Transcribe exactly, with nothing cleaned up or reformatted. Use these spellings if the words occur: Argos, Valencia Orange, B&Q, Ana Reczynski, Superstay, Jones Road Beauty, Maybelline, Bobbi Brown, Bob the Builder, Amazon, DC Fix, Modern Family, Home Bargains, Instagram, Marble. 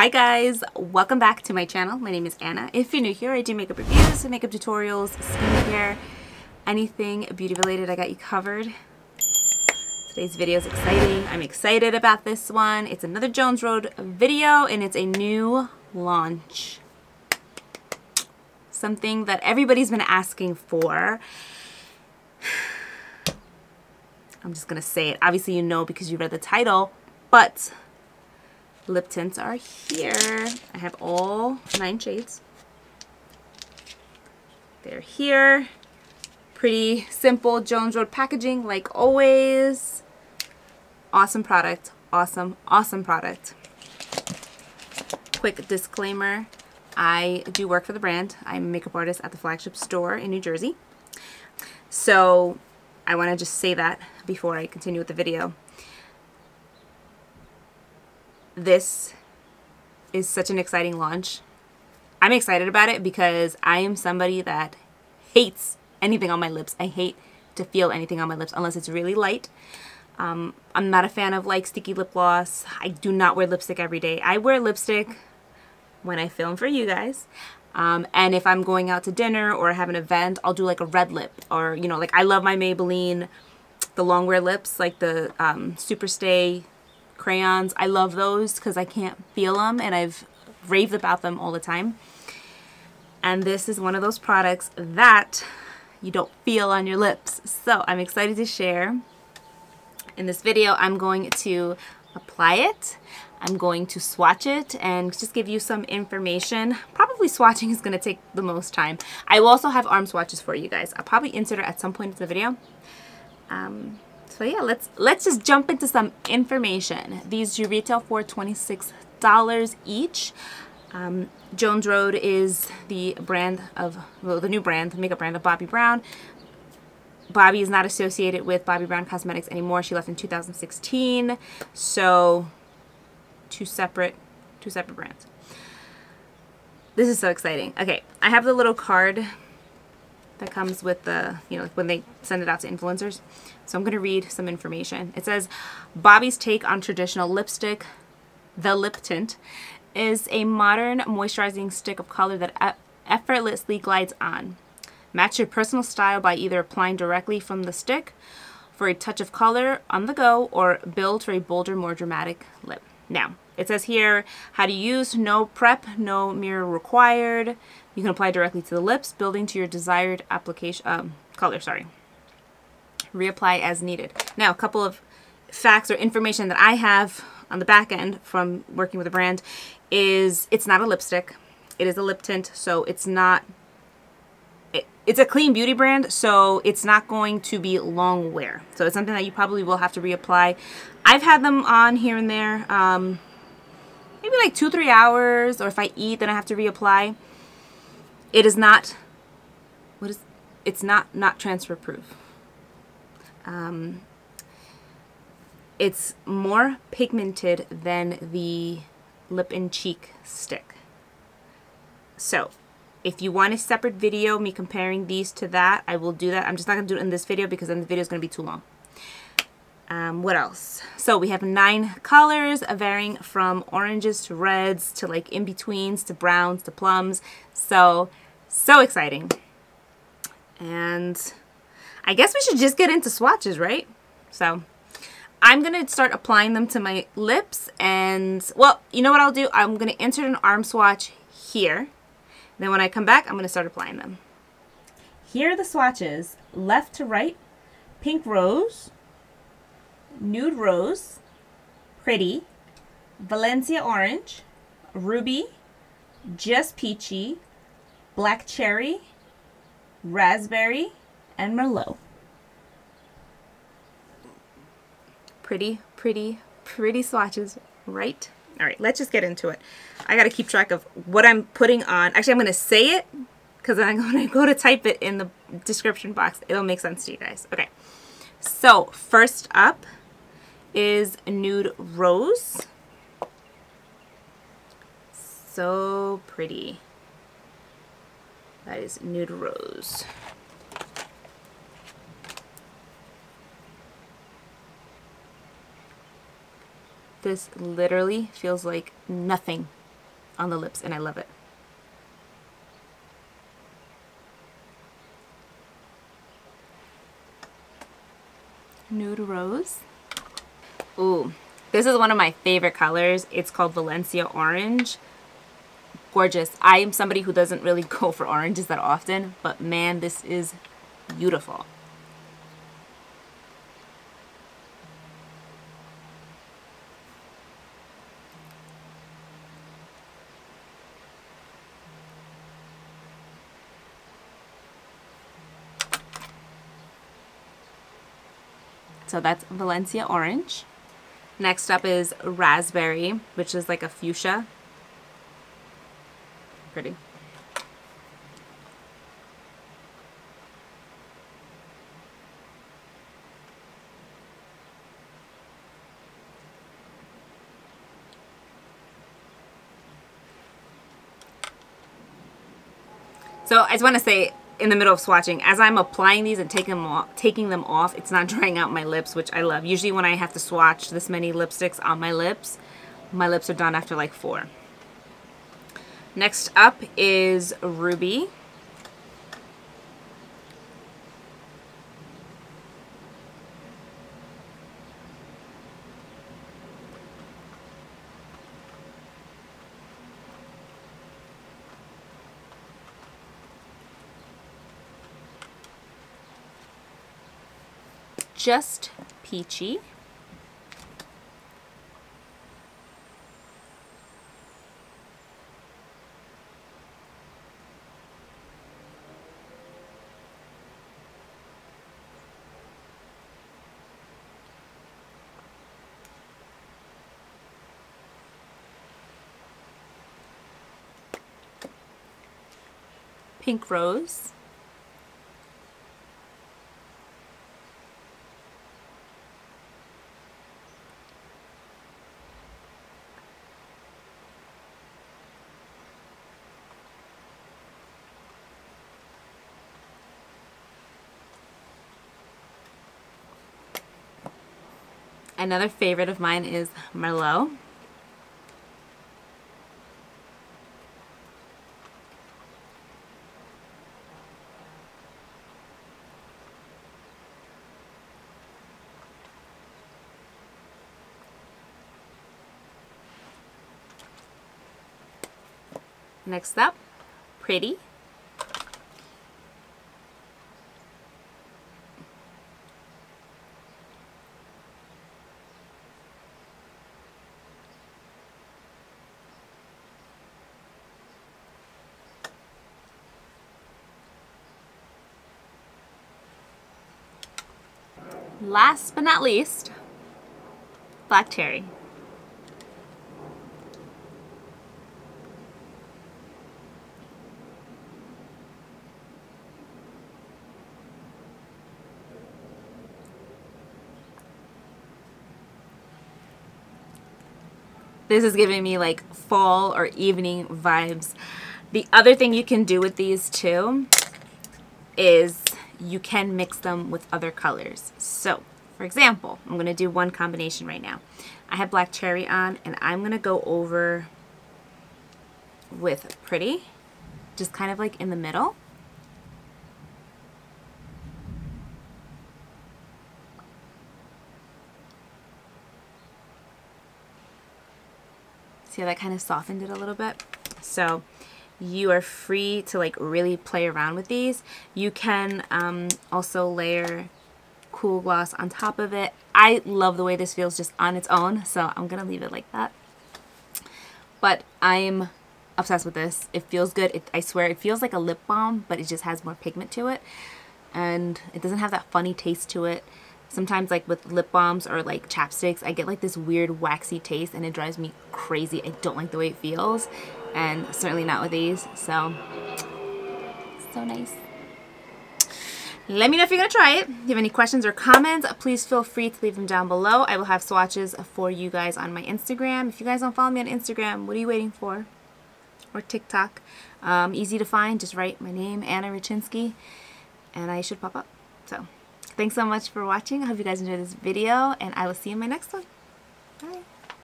Hi guys, welcome back to my channel. My name is Anna. If you're new here, I do makeup reviews, makeup tutorials, skincare, anything beauty related, I got you covered. Today's video is exciting. I'm excited about this one. It's another Jones Road video and it's a new launch. Something that everybody's been asking for. I'm just gonna say it. Obviously you know because you read the title, but lip tints are here. I have all nine shades. They're here. Pretty simple Jones Road packaging like always. Awesome product. Awesome, awesome product. Quick disclaimer. I do work for the brand. I'm a makeup artist at the flagship store in New Jersey. So I want to just say that before I continue with the video. This is such an exciting launch. I'm excited about it because I am somebody that hates anything on my lips. I hate to feel anything on my lips unless it's really light. Um, I'm not a fan of like sticky lip gloss. I do not wear lipstick every day. I wear lipstick when I film for you guys. Um, and if I'm going out to dinner or I have an event, I'll do like a red lip or, you know, like I love my Maybelline, the long wear lips, like the um, Superstay crayons. I love those because I can't feel them and I've raved about them all the time. And this is one of those products that you don't feel on your lips. So I'm excited to share. In this video, I'm going to apply it. I'm going to swatch it and just give you some information. Probably swatching is going to take the most time. I will also have arm swatches for you guys. I'll probably insert it at some point in the video. Um, so yeah, let's let's just jump into some information. These you retail for twenty-six dollars each. Um, Jones Road is the brand of, well, the new brand, the makeup brand of Bobbi Brown. Bobbi is not associated with Bobbi Brown Cosmetics anymore. She left in two thousand sixteen. So two separate, two separate brands. This is so exciting. Okay, I have the little card that comes with the, you know, when they send it out to influencers. So I'm going to read some information. It says, Bobbi's take on traditional lipstick, the lip tint, is a modern moisturizing stick of color that effortlessly glides on. Match your personal style by either applying directly from the stick for a touch of color on the go or build for a bolder, more dramatic lip. Now, it says here how to use, no prep, no mirror required. You can apply directly to the lips, building to your desired application um, color, sorry. Reapply as needed. Now, a couple of facts or information that I have on the back end from working with a brand is it's not a lipstick. It is a lip tint, so it's not... It's a clean beauty brand, so it's not going to be long wear. So it's something that you probably will have to reapply. I've had them on here and there, um, maybe like two, three hours, or if I eat, then I have to reapply. It is not, what is, it's not not transfer proof. Um, it's more pigmented than the lip and cheek stick. So if you want a separate video, me comparing these to that, I will do that. I'm just not going to do it in this video because then the video is going to be too long. Um, what else? So we have nine colors varying from oranges to reds to like in-betweens to browns to plums. So, so exciting. And I guess we should just get into swatches, right? So I'm going to start applying them to my lips and, well, you know what I'll do? I'm going to insert an arm swatch here. Then when I come back, I'm going to start applying them. Here are the swatches, left to right, Pink Rose, Nude Rose, Pretty, Valencia Orange, Ruby, Just Peachy, Black Cherry, Raspberry, and Merlot. Pretty, pretty, pretty swatches, right? All right, let's just get into it. I got to keep track of what I'm putting on. Actually, I'm going to say it because I'm going to go to type it in the description box. It'll make sense to you guys. Okay, so first up is Nude Rose. So pretty. That is Nude Rose. This literally feels like nothing on the lips, and I love it. Nude Rose. Ooh, this is one of my favorite colors. It's called Valencia Orange. Gorgeous. I am somebody who doesn't really go for oranges that often, but man, this is beautiful. So that's Valencia Orange. Next up is Raspberry, which is like a fuchsia. Pretty. So I just want to say, in the middle of swatching, as I'm applying these and taking them off, taking them off, it's not drying out my lips, which I love. Usually when I have to swatch this many lipsticks on my lips, my lips are done after like four. Next up is Ruby. Just Peachy. Pink Rose. Another favorite of mine is Merlot. Next up, Pretty. Last but not least, Black Cherry. This is giving me like fall or evening vibes. The other thing you can do with these two is you can mix them with other colors. So, for example, I'm going to do one combination right now. I have Black Cherry on, and I'm going to go over with Pretty, just kind of like in the middle. See how that kind of softened it a little bit? So you are free to like really play around with these. You can um, also layer Cool Gloss on top of it. I love the way this feels just on its own, so I'm gonna leave it like that. But I'm obsessed with this. It feels good. It, I swear it feels like a lip balm, but it just has more pigment to it, and it doesn't have that funny taste to it. Sometimes like with lip balms or like chapsticks, I get like this weird waxy taste, and it drives me crazy. I don't like the way it feels, and certainly not with these. So, so nice. Let me know if you're gonna try it. If you have any questions or comments, please feel free to leave them down below. I will have swatches for you guys on my Instagram. If you guys don't follow me on Instagram, what are you waiting for? Or TikTok. Um, easy to find, just write my name, Ana Reczynski, and I should pop up. So, thanks so much for watching. I hope you guys enjoyed this video, and I will see you in my next one. Bye.